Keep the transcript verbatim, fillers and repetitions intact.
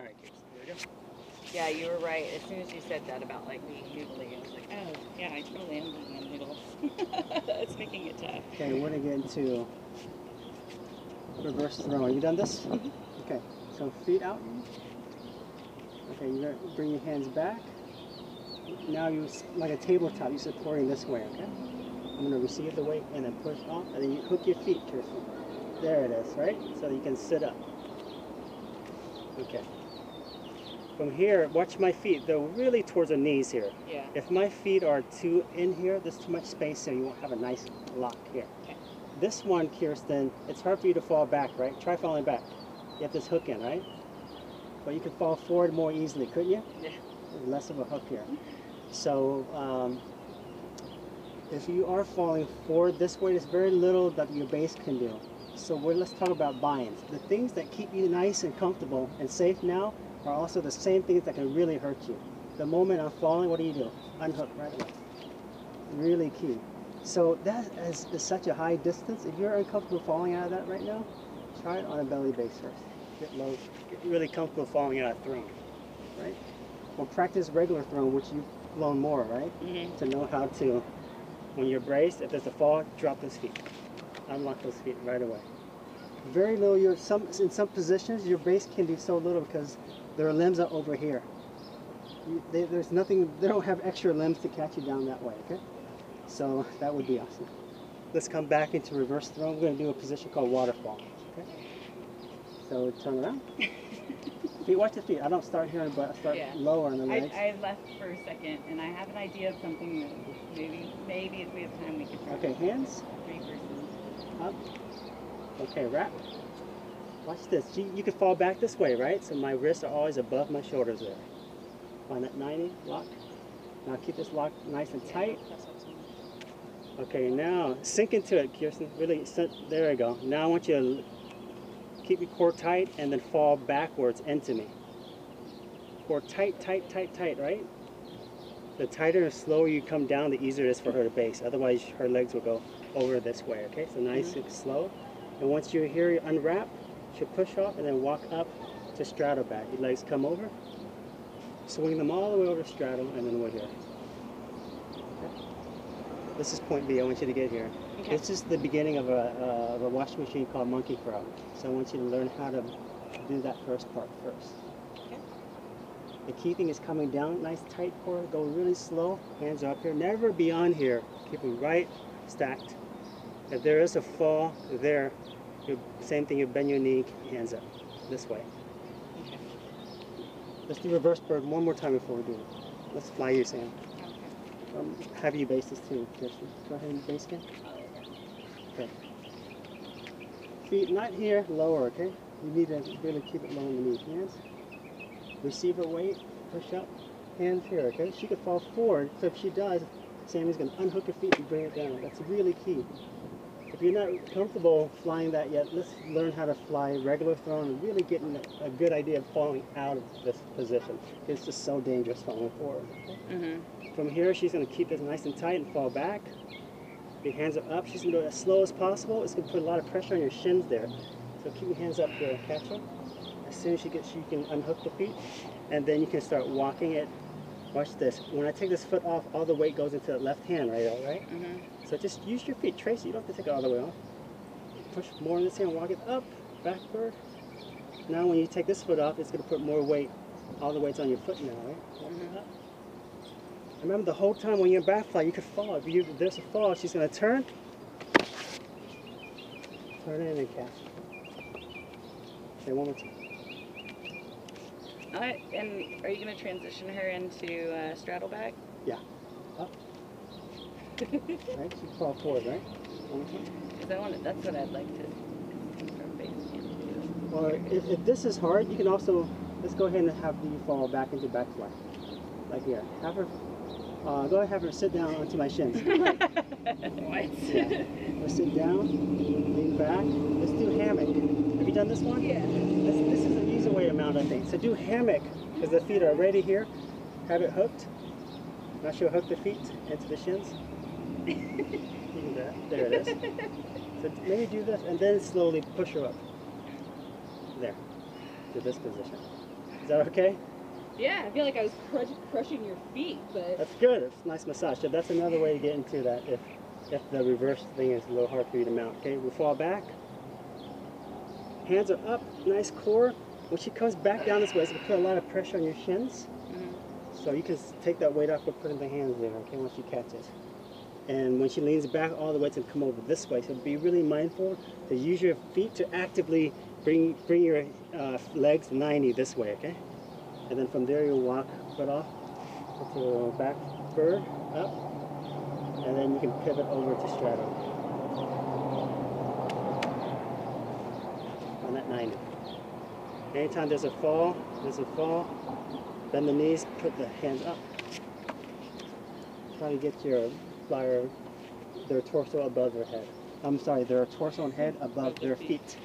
All right, Kirsten, here we go. Yeah, you were right. As soon as you said that about like being noodly, I was like, oh, yeah, I totally am being a noodle. It's making it tough. Okay, we're going to get into reverse throw. Have you done this? Mm-hmm. Okay, so feet out. Okay, you're going to bring your hands back. Now you, like a tabletop, you're supporting this way, okay? I'm going to receive the weight and then push off, and then you hook your feet, Kirsten. There it is, right? So you can sit up. Okay. From here, watch my feet. They're really towards the knees here. Yeah. If my feet are too in here, there's too much space here. You won't have a nice lock here. Okay. This one, Kirsten, it's hard for you to fall back, right? Try falling back. You have this hook in, right? But you can fall forward more easily, couldn't you? Yeah. There's less of a hook here. So um, if you are falling forward this way, there's very little that your base can do. So we're, let's talk about binds. The things that keep you nice and comfortable and safe now are also the same things that can really hurt you. The moment I'm falling, what do you do? Unhook right away. Really key. So that is, is such a high distance. If you're uncomfortable falling out of that right now, try it on a belly base first. Get low. Get really comfortable falling out of throwing, right? Well, practice regular throwing, which you've flown more, right? Mm-hmm. To know how to, when you're braced, if there's a fall, drop those feet. Unlock those feet right away. Very little, you're some, in some positions, your base can do so little because their limbs are over here. You, they, there's nothing, they don't have extra limbs to catch you down that way, okay? So that would be awesome. Let's come back into reverse throw. We're going to do a position called waterfall, okay? So turn around. Feet, watch the feet. I don't start here, but I start yeah. lower on the legs. I, I left for a second, and I have an idea of something that maybe, maybe if we have time, we could try. Okay, hands. Three verses. Up. Okay, wrap. Watch this. You, you can fall back this way, right? So my wrists are always above my shoulders there. Find that ninety, lock. Now keep this lock nice and tight. Okay, now sink into it, Kirsten. Really, there we go. Now I want you to keep your core tight and then fall backwards into me. Core tight, tight, tight, tight, right? The tighter and slower you come down, the easier it is for her to base. Otherwise, her legs will go over this way, okay? So nice mm-hmm. and slow. And once you're here, you unwrap, she'll push off and then walk up to straddle back. Your legs come over, swing them all the way over to straddle, and then we're here. Okay. This is point B, I want you to get here. Okay. This is the beginning of a, uh, of a washing machine called Monkey Frog. So I want you to learn how to do that first part first. Okay. The key thing is coming down, nice tight core, go really slow, hands are up here, never beyond here, keep them right stacked. If there is a fall there, you, same thing, you bend your knee, hands up, this way. Okay. Let's do reverse bird one more time before we do it. Let's fly you, Sam. Okay. Um, have you base this too, Kirsten? Go ahead and base again. Okay. Feet not here, lower, okay? You need to really keep it low on the knee. Hands, receive a weight, push up, hands here, okay? She could fall forward, so if she does, Sammy's going to unhook her feet and bring it down. That's really key. If you're not comfortable flying that yet, let's learn how to fly regular throwing and really getting a, a good idea of falling out of this position. It's just so dangerous falling forward. Mm-hmm. From here, she's going to keep this nice and tight and fall back. Your hands are up. She's going to go as slow as possible. It's going to put a lot of pressure on your shins there. So keep your hands up there and catch her. As soon as she gets, you can unhook the feet, and then you can start walking it. Watch this. When I take this foot off, all the weight goes into the left hand, right? All right? Mm-hmm. So just use your feet. Tracy, you don't have to take it all the way off. Push more in this hand, walk it up, backward. Now when you take this foot off, it's going to put more weight. All the weight's on your foot now, right? Walk it up. Remember, the whole time when you're back fly, you could fall. If, you, if there's a fall, she's going to turn. Turn in and catch. Okay, one more time. Uh, and are you going to transition her into uh, straddle back? Yeah. Up. Right? She fall forward, right? Because I want to, that's what I'd like to start basing. Or if, if this is hard, you can also, let's go ahead and have you fall back into back fly. Like here. Have her, uh, go ahead and have her sit down onto my shins. What? Yeah. Or sit down, lean back. Let's do hammock. Have you done this one? Yeah. This, this is a way amount, I think. So do hammock, because the feet are already here. Have it hooked. Now she'll hook the feet into the shins. There it is. So maybe do this and then slowly push her up. There. To this position. that okay? Yeah, I feel like I was crush crushing your feet, but... That's good. It's a nice massage. So that's another way to get into that if, if the reverse thing is a little hard for you to mount. Okay, we'll fall back. Hands are up, nice core. When she comes back down this way, it's going to put a lot of pressure on your shins. Mm-hmm. So you can take that weight off by putting the hands there, okay, once you catch it. And when she leans back, all the weight's going to come over this way. So be really mindful to use your feet to actively bring, bring your uh, legs ninety this way, okay? And then from there you'll walk foot off to back further up, and then you can pivot over to straddle on that ninety. Anytime there's a fall, there's a fall, bend the knees, put the hands up. Try to get your flyer, their torso above their head. I'm sorry, their torso and head above their feet.